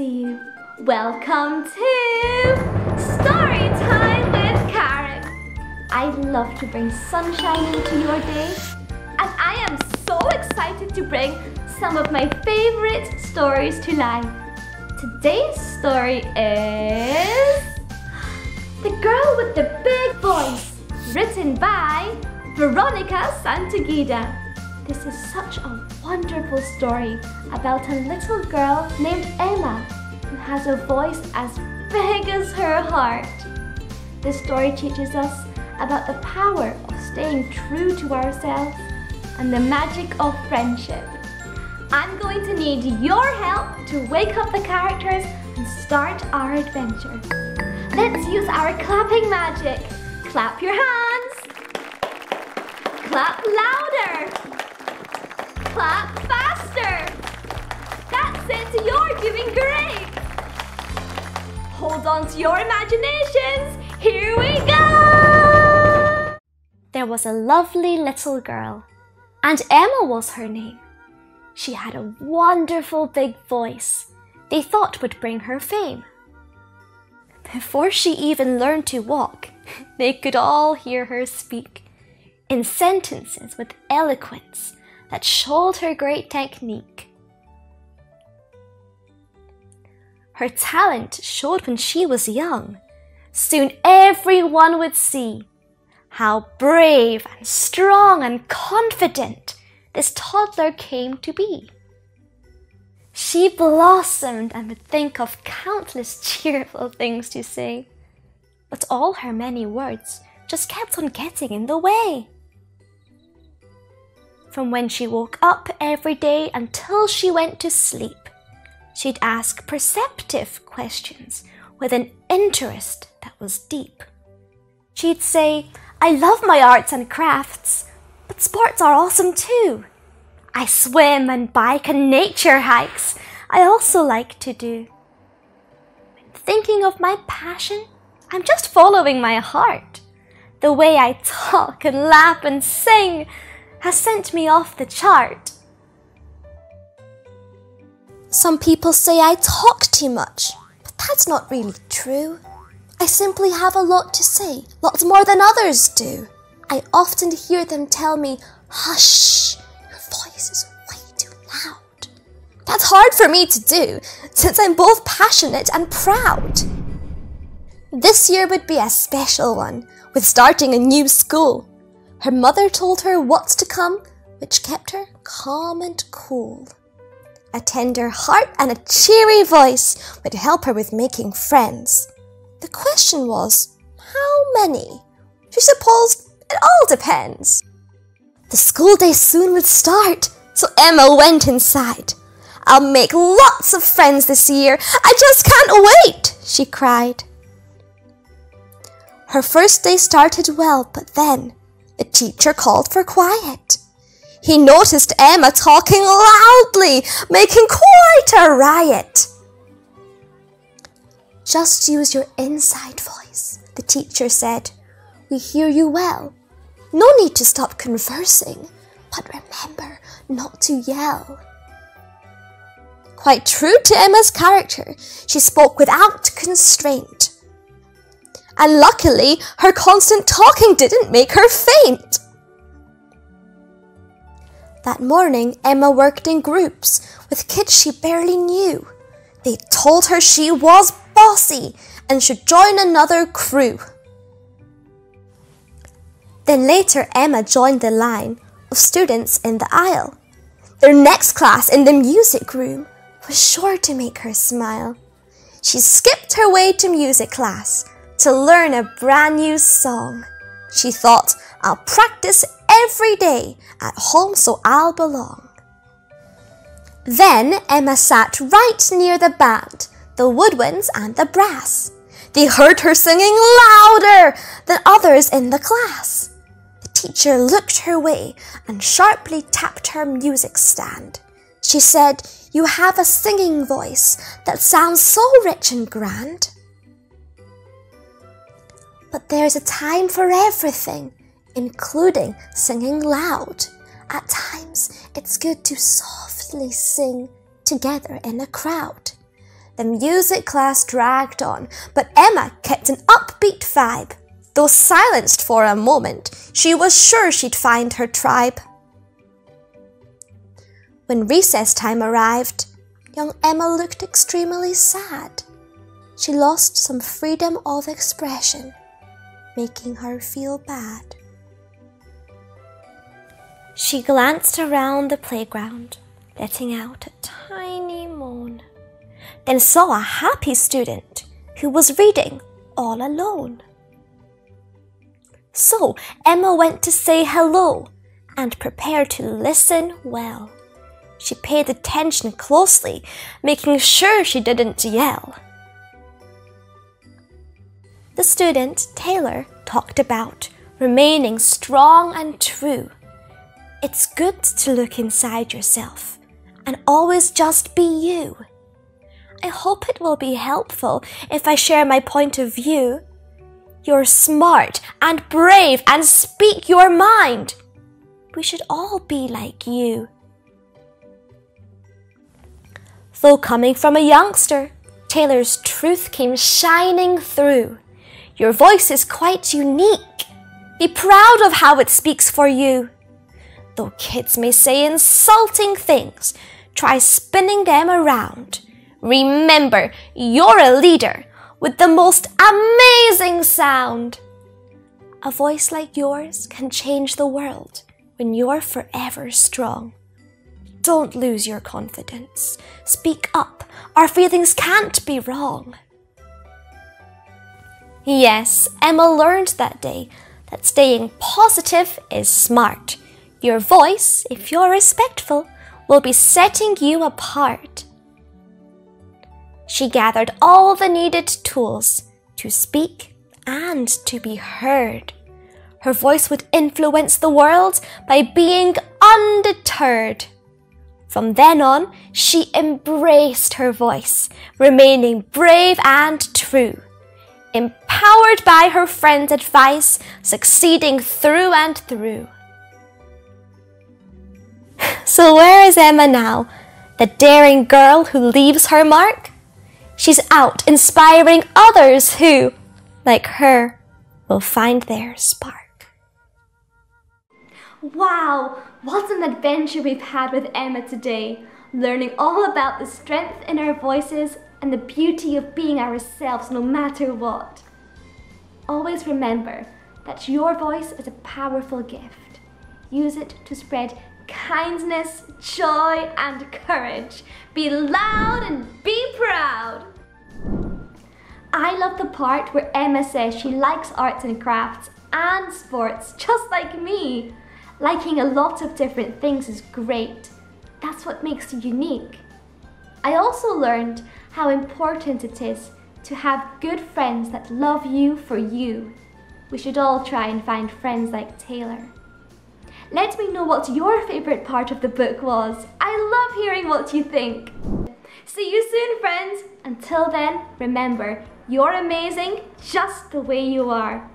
see. Welcome to Story Time with Karyn. I love to bring sunshine into your day, and I am so excited to bring some of my favorite stories to life. Today's story is The Girl with the Big Voice, written by Veronica Santaguida. This is such a wonderful story about a little girl named Emma, who has a voice as big as her heart. This story teaches us about the power of staying true to ourselves and the magic of friendship. I'm going to need your help to wake up the characters and start our adventure. Let's use our clapping magic. Clap your hands. Clap louder. Clap faster. That's it, you're doing great. Hold on to your imaginations. Here we go! There was a lovely little girl, and Emma was her name. She had a wonderful big voice they thought would bring her fame. Before she even learned to walk, they could all hear her speak in sentences with eloquence that showed her great technique. Her talent showed when she was young. Soon everyone would see how brave and strong and confident this toddler came to be. She blossomed and would think of countless cheerful things to say, but all her many words just kept on getting in the way. From when she woke up every day until she went to sleep, she'd ask perceptive questions with an interest that was deep. She'd say, "I love my arts and crafts, but sports are awesome too. I swim and bike and nature hikes I also like to do. When thinking of my passion, I'm just following my heart. The way I talk and laugh and sing has sent me off the chart. Some people say I talk too much, but that's not really true. I simply have a lot to say, lots more than others do. I often hear them tell me, 'Hush, your voice is way too loud.' That's hard for me to do, since I'm both passionate and proud. This year would be a special one, with starting a new school. Her mother told her what's to come, which kept her calm and cool. A tender heart and a cheery voice would help her with making friends. The question was, how many? She supposed it all depends. The school day soon would start, so Emma went inside. "I'll make lots of friends this year. I just can't wait," she cried. Her first day started well, but then the teacher called for quiet. He noticed Emma talking loudly, making quite a riot. "Just use your inside voice," the teacher said. "We hear you well. No need to stop conversing, but remember not to yell." Quite true to Emma's character, she spoke without constraint. And luckily, her constant talking didn't make her faint. That morning, Emma worked in groups with kids she barely knew. They told her she was bossy and should join another crew. Then later, Emma joined the line of students in the aisle. Their next class in the music room was sure to make her smile. She skipped her way to music class to learn a brand new song. She thought, "I'll practice every day at home, so I'll belong." Then Emma sat right near the band, the woodwinds and the brass. They heard her singing louder than others in the class. The teacher looked her way and sharply tapped her music stand. She said, "You have a singing voice that sounds so rich and grand." But there's a time for everything, including singing loud. At times, it's good to softly sing together in a crowd. The music class dragged on, but Emma kept an upbeat vibe. Though silenced for a moment, she was sure she'd find her tribe. When recess time arrived, young Emma looked extremely sad. She lost some freedom of expression, making her feel bad. She glanced around the playground, letting out a tiny moan, then saw a happy student who was reading all alone. So Emma went to say hello and prepared to listen well. She paid attention closely, making sure she didn't yell. The student, Taylor, talked about remaining strong and true. It's good to look inside yourself and always just be you. I hope it will be helpful if I share my point of view. You're smart and brave and speak your mind. We should all be like you. Though coming from a youngster, Taylor's truth came shining through. Your voice is quite unique. Be proud of how it speaks for you. Though kids may say insulting things, try spinning them around. Remember, you're a leader with the most amazing sound. A voice like yours can change the world when you're forever strong. Don't lose your confidence. Speak up. Our feelings can't be wrong. Yes, Emma learned that day that staying positive is smart. Your voice, if you're respectful, will be setting you apart. She gathered all the needed tools to speak and to be heard. Her voice would influence the world by being undeterred. From then on, she embraced her voice, remaining brave and true. Empowered by her friend's advice, succeeding through and through. So where is Emma now? The daring girl who leaves her mark? She's out inspiring others who, like her, will find their spark. Wow, what an adventure we've had with Emma today, learning all about the strength in our voices and the beauty of being ourselves no matter what. Always remember that your voice is a powerful gift. Use it to spread kindness, joy, and courage. Be loud and be proud. I love the part where Emma says she likes arts and crafts and sports just like me. Liking a lot of different things is great. That's what makes you unique. I also learned how important it is to have good friends that love you for you. We should all try and find friends like Taylor. Let me know what your favourite part of the book was. I love hearing what you think. See you soon, friends. Until then, remember, you're amazing just the way you are.